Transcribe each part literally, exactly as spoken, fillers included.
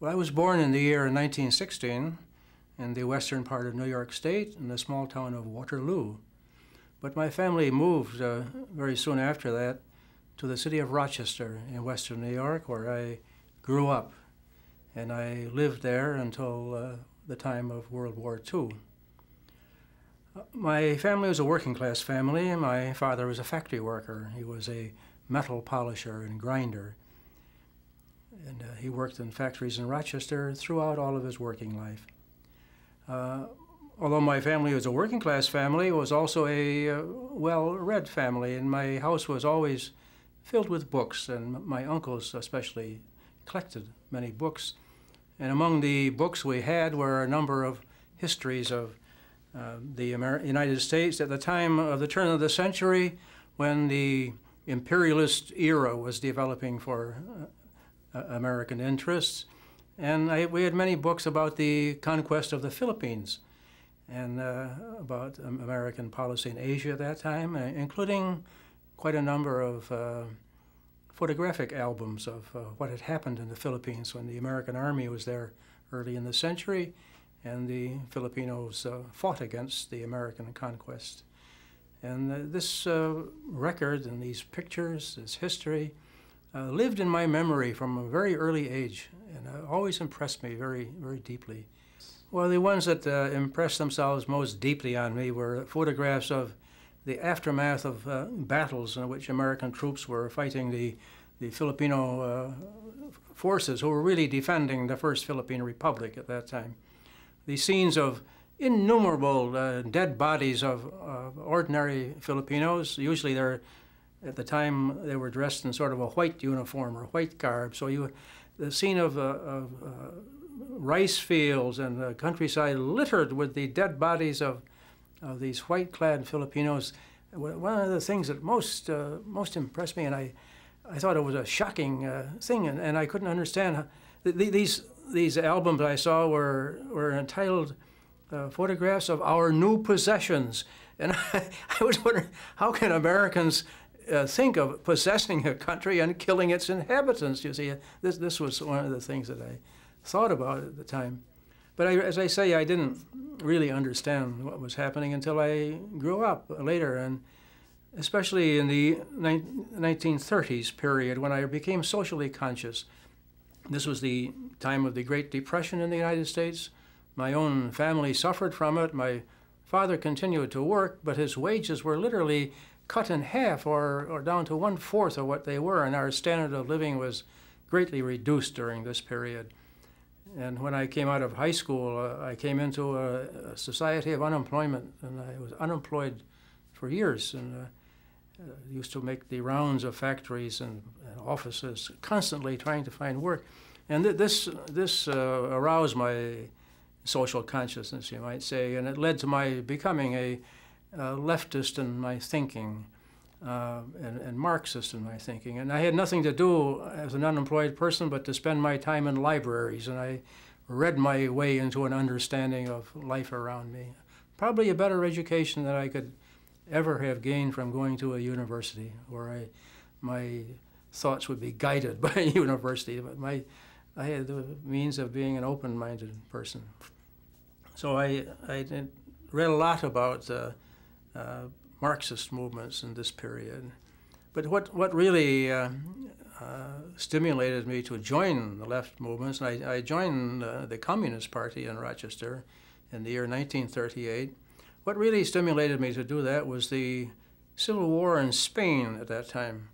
Well, I was born in the year nineteen sixteen in the western part of New York State in the small town of Waterloo. But my family moved uh, very soon after that to the city of Rochester in western New York, where I grew up. And I lived there until uh, the time of World War Two. My family was a working-class family. My father was a factory worker. He was a metal polisher and grinder. And uh, he worked in factories in Rochester throughout all of his working life. Uh, although my family was a working-class family, it was also a uh, well-read family, and my house was always filled with books, and my uncles especially collected many books. And among the books we had were a number of histories of Uh, the Amer United States at the time of the turn of the century, when the imperialist era was developing for uh, uh, American interests. And I, we had many books about the conquest of the Philippines and uh, about um, American policy in Asia at that time, uh, including quite a number of uh, photographic albums of uh, what had happened in the Philippines when the American army was there early in the century. And the Filipinos uh, fought against the American conquest. And uh, this uh, record and these pictures, this history, uh, lived in my memory from a very early age, and uh, always impressed me very, very deeply. Well, the ones that uh, impressed themselves most deeply on me were photographs of the aftermath of uh, battles in which American troops were fighting the, the Filipino uh, forces who were really defending the First Philippine Republic at that time. The scenes of innumerable uh, dead bodies of uh, ordinary Filipinos. Usually they're, at the time, they were dressed in sort of a white uniform or white garb. So you, the scene of, uh, of uh, rice fields and the countryside littered with the dead bodies of, of these white-clad Filipinos. One of the things that most, uh, most impressed me, and I, I thought it was a shocking uh, thing, and, and I couldn't understand how th th these These albums I saw were, were entitled uh, Photographs of Our New Possessions. And I, I was wondering, how can Americans uh, think of possessing a country and killing its inhabitants? You see, this, this was one of the things that I thought about at the time. But I, as I say, I didn't really understand what was happening until I grew up later, and especially in the nineteen thirties period when I became socially conscious. This was the time of the Great Depression in the United States. My own family suffered from it. My father continued to work, but his wages were literally cut in half or, or down to one-fourth of what they were, and our standard of living was greatly reduced during this period. And when I came out of high school, uh, I came into a, a society of unemployment, and I was unemployed for years. And, uh, Uh, used to make the rounds of factories and, and offices, constantly trying to find work. And th this, this uh, aroused my social consciousness, you might say, and it led to my becoming a uh, leftist in my thinking, uh, and, and Marxist in my thinking. And I had nothing to do as an unemployed person but to spend my time in libraries, and I read my way into an understanding of life around me. Probably a better education than I could ever have gained from going to a university, where I, my thoughts would be guided by a university. But my, I had the means of being an open-minded person. So I, I did, read a lot about uh, uh, Marxist movements in this period. But what, what really uh, uh, stimulated me to join the left movements, and I, I joined uh, the Communist Party in Rochester in the year nineteen thirty-eight, what really stimulated me to do that was the Civil War in Spain at that time.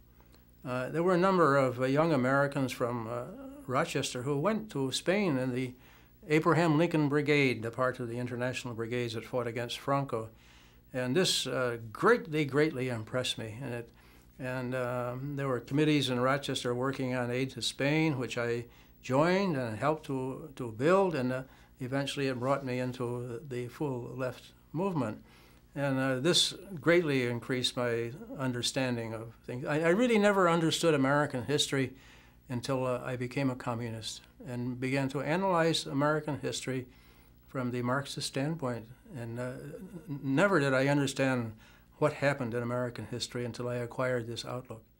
Uh, there were a number of uh, young Americans from uh, Rochester who went to Spain in the Abraham Lincoln Brigade, the part of the international brigades that fought against Franco. And this uh, greatly, greatly impressed me. And, it, and um, there were committees in Rochester working on aid to Spain, which I joined and helped to, to build. And uh, eventually it brought me into the full left movement. And uh, this greatly increased my understanding of things. I, I really never understood American history until uh, I became a communist and began to analyze American history from the Marxist standpoint. And uh, never did I understand what happened in American history until I acquired this outlook.